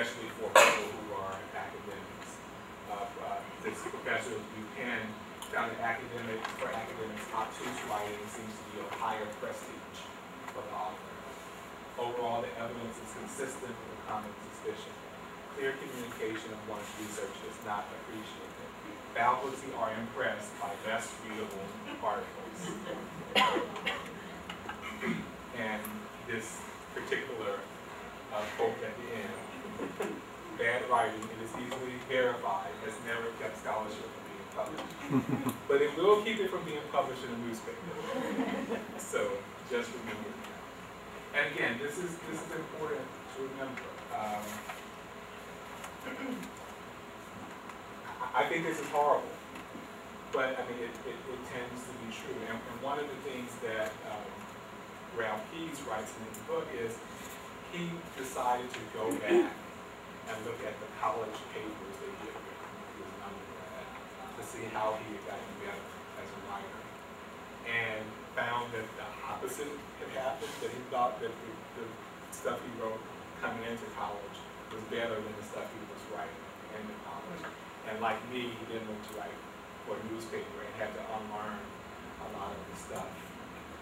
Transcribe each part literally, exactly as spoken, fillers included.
especially for people who are academics. Uh, uh, since professors, you can found an academic, for academics, obtuse writing seems to be of higher prestige for the author. Overall, the evidence is consistent with the common suspicion. Clear communication of one's research is not appreciated. Faculty are impressed by best readable articles. And this particular uh, quote at the end, bad writing, it is easily verified, has never kept scholarship from being published. But it will keep it from being published in a newspaper. So just remember that. And again, this is, this is important to remember. Um, I think this is horrible, but I mean, it, it, it tends to be true. And, and one of the things that um, Ralph Keyes writes in his book is he decided to go back and look at the college papers that he had written when he was an undergrad to see how he had gotten better as a writer, and found that the opposite had happened, that he thought that the, the stuff he wrote coming into college was better than the stuff he was writing in the college. And like me, he didn't want to write for a newspaper and had to unlearn a lot of the stuff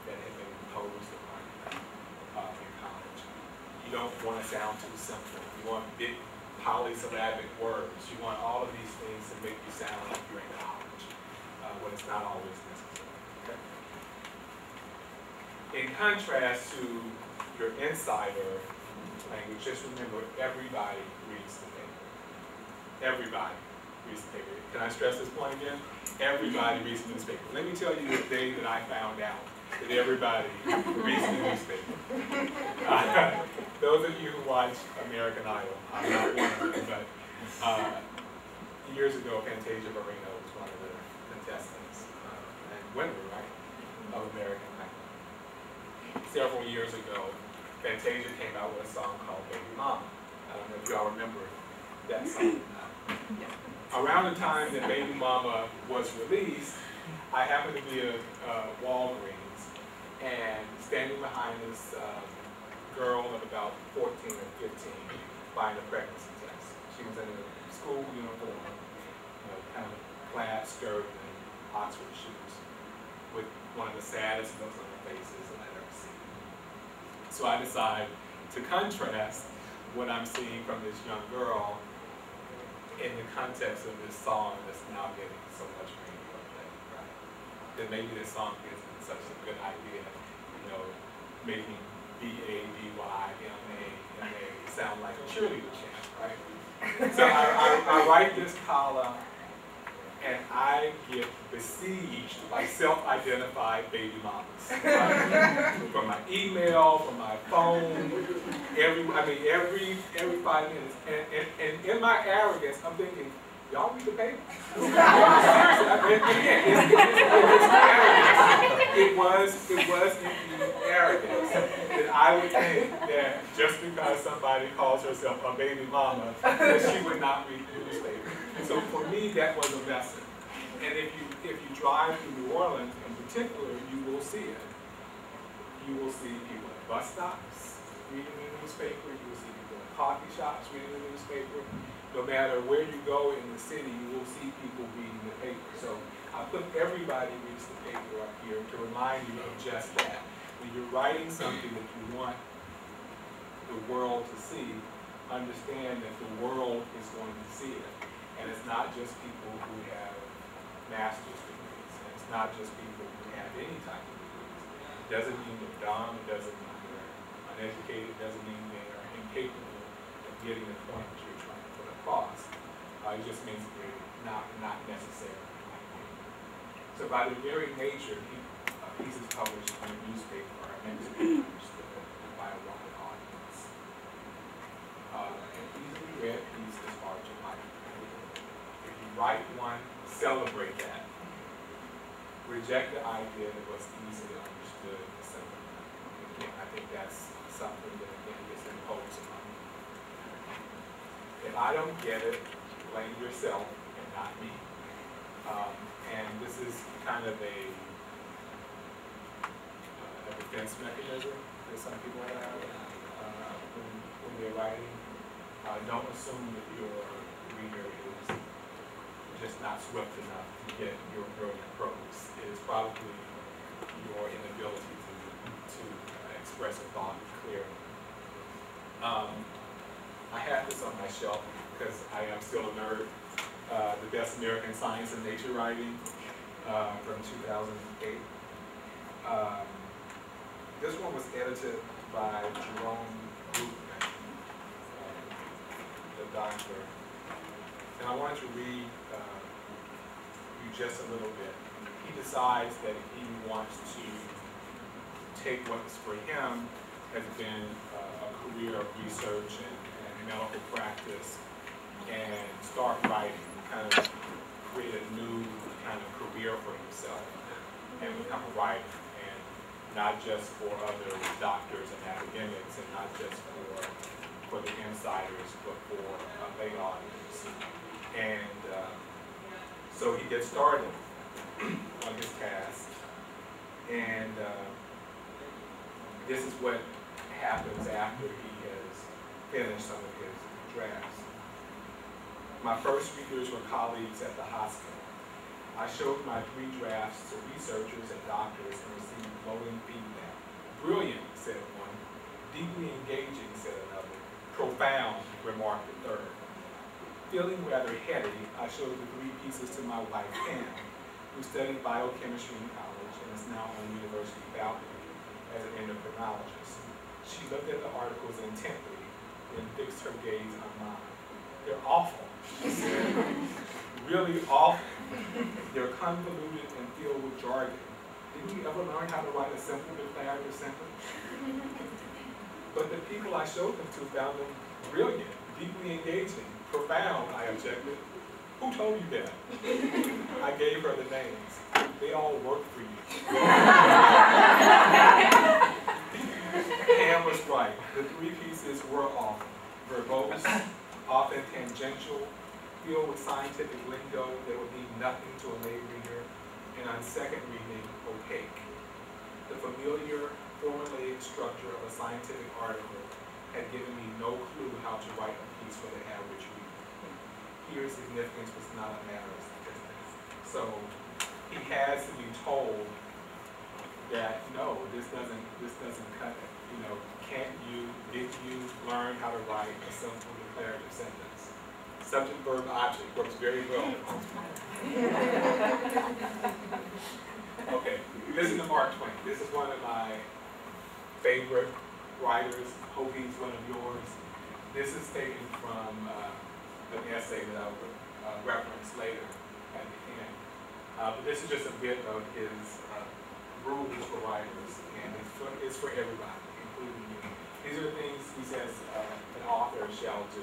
that had been imposed upon him uh, in college. You don't want to sound too simple. You want big polysyllabic words. You want all of these things to make you sound like you're in college, uh, when it's not always necessary. Okay? In contrast to your insider language, just remember everybody reads the paper. Everybody. Can I stress this point again? Everybody reads the newspaper. Let me tell you the day that I found out that everybody reads the newspaper. Uh, those of you who watch American Idol, I'm not one of them, but uh, years ago, Fantasia Marino was one of the contestants uh, and winner, right, of American Idol. Several years ago, Fantasia came out with a song called Baby Mama. I don't know if y'all remember that song. Around the time that Baby Mama was released, I happened to be at uh, Walgreens, and standing behind this um, girl of about fourteen or fifteen buying a pregnancy test. She was in a school uniform, you know, kind of plaid skirt and Oxford shoes, with one of the saddest looks on her faces I've ever seen. So I decided to contrast what I'm seeing from this young girl in the context of this song that's now getting so much radio play, right? Then maybe this song isn't such a good idea, you know, making B A B Y M A M A sound like a cheerleader chant, right? So I, I, I write this column, and I get besieged by self-identified baby mamas. Right? From my email, from my phone, every, I mean, every, every five minutes. And, and, and in my arrogance, I'm thinking, y'all read the paper? It was, it was in the arrogance that I would think that just because somebody calls herself a baby mama, that she would not read the newspaper. So for me, that was a lesson. And if you, if you drive through New Orleans in particular, you will see it. You will see people at bus stops reading the newspaper. You will see people at coffee shops reading the newspaper. No matter where you go in the city, you will see people reading the paper. So I put everybody reads the paper up here to remind you of just that. When you're writing something that you want the world to see, understand that the world is going to see it. And it's not just people who have master's degrees. And it's not just people who have any type of degrees. It doesn't mean they're dumb. It doesn't mean they're uneducated. It doesn't mean they are incapable of getting the point that you're trying to put across. Uh, it just means they're not, not necessary. So by the very nature, uh, pieces published in a newspaper are meant to be published by a wide audience. Uh, and easily read pieces are to like. Write one, celebrate that. Reject the idea that what's easily understood is simple. Again, I think that's something that again gets imposed on me. If I don't get it, blame yourself and not me. Um, and this is kind of a, uh, a defense mechanism that some people have uh, when, when they're writing. Uh, don't assume that your reader is just not swift enough to get your brilliant prose. It is probably your inability to, to uh, express a thought clearly. Um, I have this on my shelf because I am still a nerd. Uh, the Best American Science and Nature Writing uh, from two thousand eight. Um, this one was edited by Jerome Boopman, uh, the doctor. And I wanted to read uh, you just a little bit. He decides that he wants to take what's for him has been uh, a career of research and, and medical practice and start writing, kind of create a new kind of career for himself and become a writer, and not just for other doctors and academics and not just for, for the insiders, but for a lay audience. And uh, so he gets started on his task, and uh, this is what happens after he has finished some of his drafts. My first readers were colleagues at the hospital. I showed my three drafts to researchers and doctors and received glowing feedback. Brilliant, said one. Deeply engaging, said another. Profound, remarked the third. Feeling rather heady, I showed the three pieces to my wife, Pam, who studied biochemistry in college and is now on university faculty as an endocrinologist. She looked at the articles intently, then fixed her gaze on mine. They're awful, she said. Really awful. They're convoluted and filled with jargon. Did we ever learn how to write a simple declarative sentence? But the people I showed them to found them brilliant, deeply engaging, profound, I objected. Who told you that? I gave her the names. They all work for you. Pam was right. The three pieces were awful, verbose, often tangential, filled with scientific lingo that would mean nothing to a lay reader, and on second reading, opaque. The familiar, formulaic structure of a scientific article had given me no clue how to write a piece for the average reader. Here, significance was not a matter of statistics. So he has to be told that, no, this doesn't, this doesn't cut it. You know, can't you, did you learn how to write a simple declarative sentence? Subject, verb, object works very well. Okay, listen to Mark Twain. This is one of my favorite writers. Hope he's one of yours. This is taken from uh, an essay that I will uh, reference later at the end. Uh, but this is just a bit of his uh, rules for writers, and it's for, it's for everybody. These are the things he says uh, an author shall do.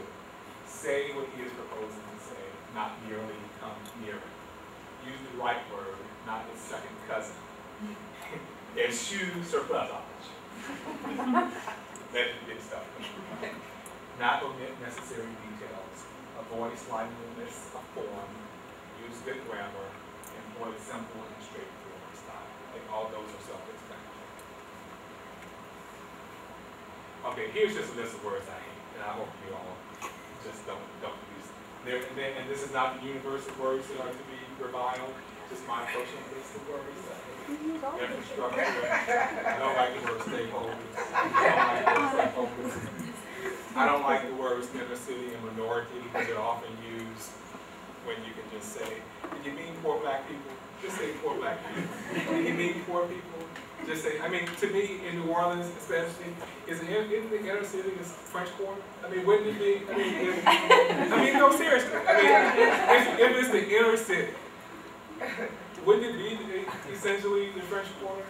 Say what he is proposing to say, not merely come near it. Use the right word, not its second cousin. Eschew surplusage. Let it get stuff. Not omit necessary details. Avoid slightiness of form. Use good grammar. Employ simple and straightforward style. I think all those are self-explanatory. Okay, here's just a list of words I hate, and I hope you all just don't, don't use them. There, and, then, and this is not the universe of words that are to be reviled, just my personal list of words. Infrastructure, I don't like the word stakeholders. I don't like the word stakeholders. I don't like the words diversity and minority because they're often used when you can just say, did you mean poor black people? Just say poor black people. Did you mean poor people? Just say, I mean, to me, in New Orleans, especially, is it in the inner city is French Quarter? I mean, wouldn't it be? I mean, if, I mean, no, seriously. I mean, if, if it's the inner city, wouldn't it be essentially the French Quarter?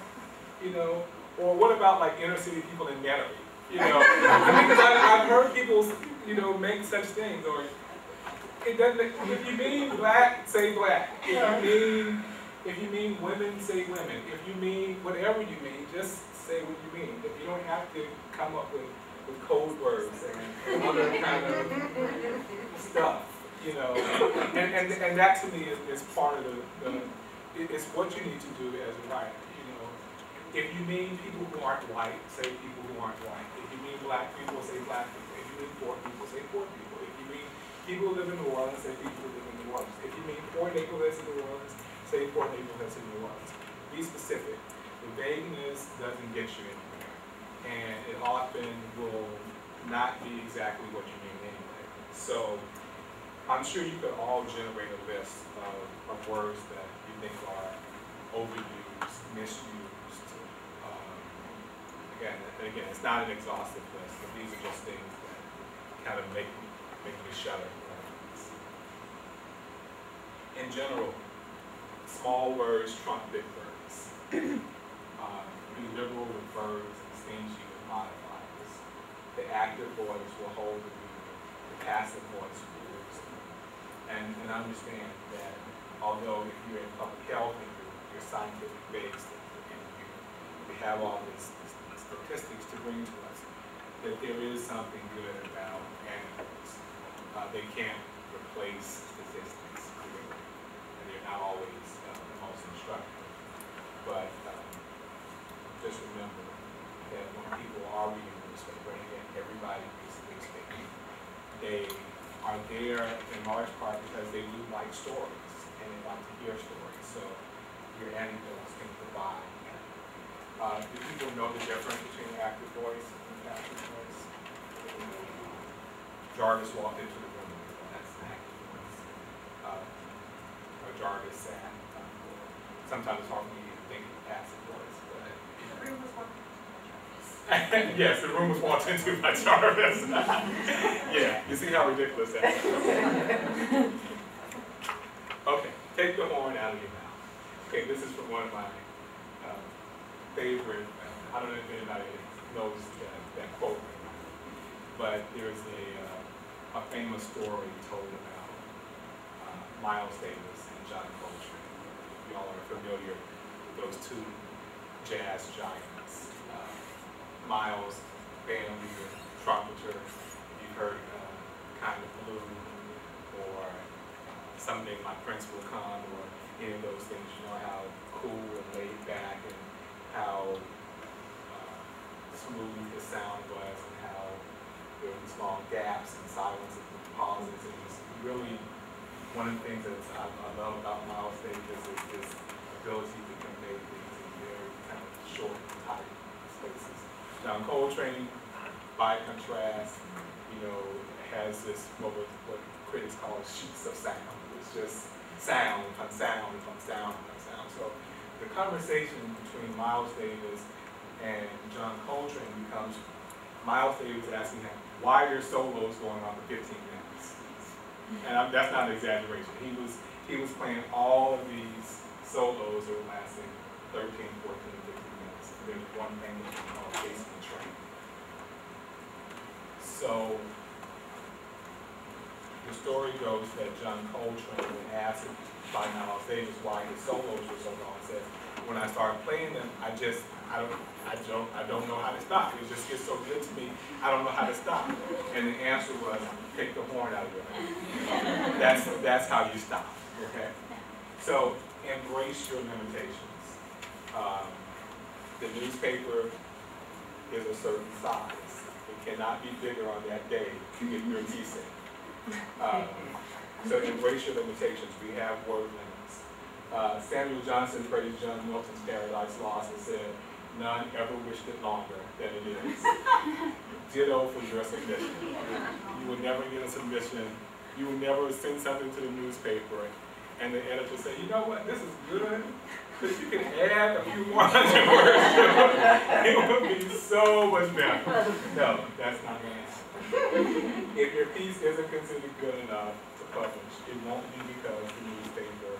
You know, or what about like inner city people in Metairie? You know, I mean, because I've heard people, you know, make such things. Or it doesn't. If you mean black, say black. If you mean If you mean women, say women. If you mean whatever you mean, just say what you mean. If you don't have to come up with, with code words and other kind of stuff, you know. And, and, and that to me is, is part of the, the, it's what you need to do as a writer, you know. If you mean people who aren't white, say people who aren't white. If you mean black people, say black people. If you mean poor people, say poor people. If you mean people who live in New Orleans, say people who live in New Orleans. If you mean poor people that's in New Orleans, say poor people that's in New Orleans. Be specific. The vagueness doesn't get you anywhere. And it often will not be exactly what you mean anyway. So I'm sure you could all generate a list of, of words that you think are overused, misused. Um, again, again, it's not an exhaustive list, but these are just things that kind of make me, make me shudder. In general, small words trump big words. um, be liberal with verbs and stingy with modifiers. The active voice will hold the meaning. The passive voice will lose it. And, and understand that although if you're in public health and you're, you're scientific based and you, you have all these statistics to bring to us, that there is something good about anecdotes. Uh, they can't replace statistics clearly, and they're not always uh, the most instructive. But um, just remember that when people are reading the newspaper, and again, everybody reads the newspaper, they are there in large part because they do like stories, and they like to hear stories. So your anecdotes can provide. Uh, do people know the difference between active voice and passive voice? Jarvis walked into the room, that's an active voice. Uh, or Jarvis sat. Um, sometimes it's hard for me to think of passive voice, but the room was walked into by Jarvis. Yes, the room was walked into by Jarvis. Yeah, you see how ridiculous that is. Okay, take the horn out of your mouth. Okay, this is from one of my um, favorite, I don't know if anybody knows that, that quote, but there's a, uh, a famous story told about uh, Miles Davis and John Coltrane. If you all are familiar with those two jazz giants. Uh, Miles, band leader, trumpeter, you've heard uh, Kind of Blue, or uh, someday My Prince Will Come, or any of those things, you know, how cool and laid back and how uh, smooth the sound was, and how there were these long gaps and silences and pauses. It was really one of the things that I, I love about Miles Davis is his ability to convey things in very kind of short and tight spaces. John Coltrane, by contrast, you know, has this what, was, what critics call sheets of sound. It's just sound upon sound upon sound upon sound. So the conversation between Miles Davis and John Coltrane becomes Miles Davis asking him, why are your solos going on for fifteen minutes? And I'm, that's not an exaggeration. He was he was playing all of these solos that were lasting thirteen, fourteen, fifteen minutes. And there's one thing that we call Basement Train. So the story goes that John Coltrane was asked by Miles Davis why his solos were so long. He said, when I started playing them, I just, I don't, I don't, I don't know how to stop. It just gets so good to me, I don't know how to stop. And the answer was, take the horn out of your mouth. That's, that's how you stop, okay? So embrace your limitations. Um, the newspaper is a certain size. It cannot be bigger on that day to get your tea set. Um, so embrace your limitations. We have word limits. Uh, Samuel Johnson praised John Milton's Paradise Lost and said, none ever wished it longer than it is. Ditto for your submission. You will never get a submission. You will never send something to the newspaper and the editor say, you know what, this is good, but you can add a few more hundred words. It would be so much better. No, that's not the answer. If your piece isn't considered good enough to publish, it won't be because the newspaper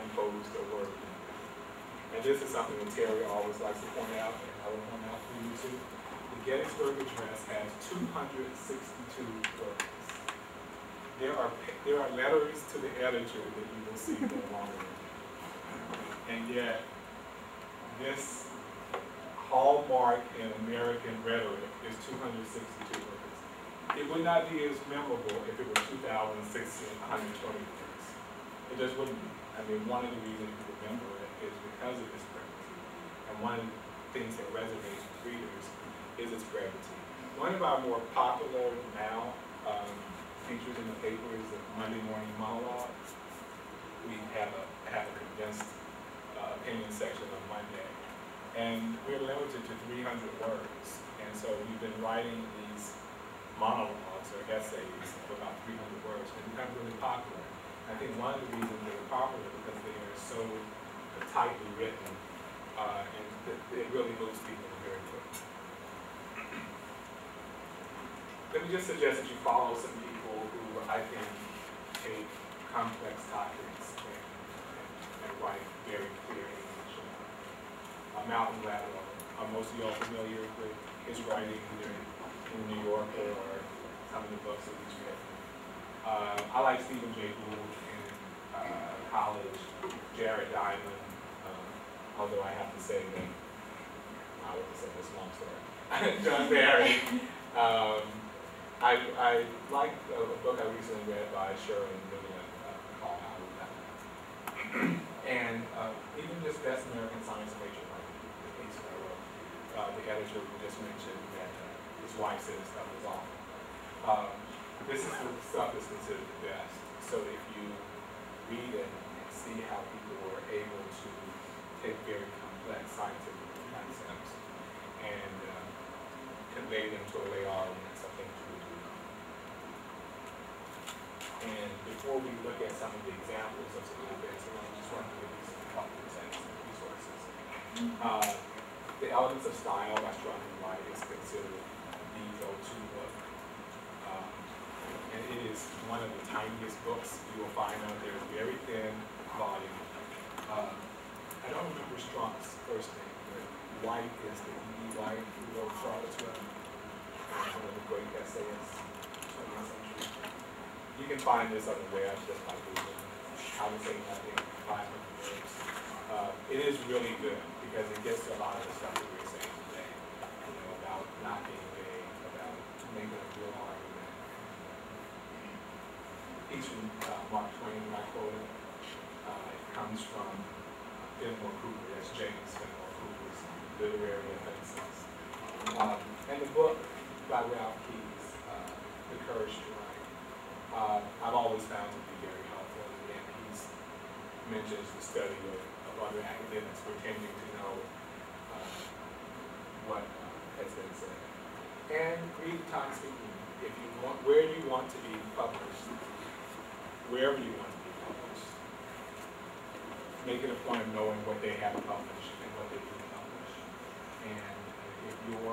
imposed a word. And this is something that Terry always likes to point out, and I will point out for you too. The Gettysburg Address has two hundred sixty-two words. There are there are letters to the editor that you will see no longer. And yet, this hallmark in American rhetoric is two hundred sixty-two words. It would not be as memorable if it were two thousand sixteen, one hundred twenty words. It just wouldn't be. I mean, one of the reasons you remember it is because of this pregnancy. And one of the things that resonate with readers is its brevity. One of our more popular now um, features in the paper is the Monday morning monologues. We have a, have a condensed uh, opinion section on Monday. And we're limited to three hundred words. And so we've been writing these monologues or essays of about three hundred words. They become really popular. I think one of the reasons they were popular is because they are so tightly written, uh, and th it really moves people very quickly. Let me just suggest that you follow some people who I think take complex topics and, and, and write very clear English. Uh, Malcolm Gladwell, uh, most of you all familiar with his writing either in New York or some of the books that he's written. Uh, I like Stephen Jay Gould in uh, college, Jared Diamond, um, although I have to say that, I wouldn't say this long story, John Barry. Um, I, I like a, a book I recently read by Shirley and Vivian uh, called How to Say Nothing. And uh, even just Best American Science and Nature Writing, the piece that I wrote, uh, the editor who just mentioned that uh, his wife said his stuff was awful. Um, this is the stuff that's considered the best. So if you read it and see how people were able to take very complex scientific concepts and uh, convey them to a lay audience, I think you would do. And before we look at some of the examples of some of the bits, I just want to give you some helpful examples and resources. Uh, the Elements of Style by John Barry is considered the go-to book. Um, and it is one of the tiniest books you will find out there. Very thin volume. Um, I don't remember Strong's first name, but White is the E. B. White who wrote Charlotte's Web, one of the great essayists of the twentieth century. You can find this on the web just by Googling How to Say Nothing in five hundred words. Uh, it is really good because it gets to a lot of the stuff that we're saying today, you know, about not being vague, about making a real argument. Piece from uh, Mark Twain that I quoted. Uh, it comes from Fenimore Cooper. That's James Fenimore Cooper's Literary Offenses. Um, and the book by Ralph Keyes, uh, The Courage to Write, uh, I've always found to be very helpful. And Keyes mentions the study of, of other academics pretending to know uh, what uh, has been said. And read Time Speaking. If you want, where you want to be published, wherever you want to be published. Make it a point of knowing what they have published and what they didn't publish. And if your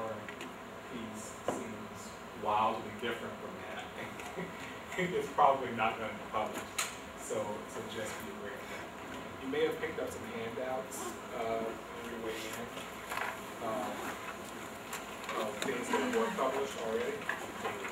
piece seems wildly different from that, it's probably not going to be published. So, so just be aware of that. You may have picked up some handouts uh, on your way in uh, of things that were published already.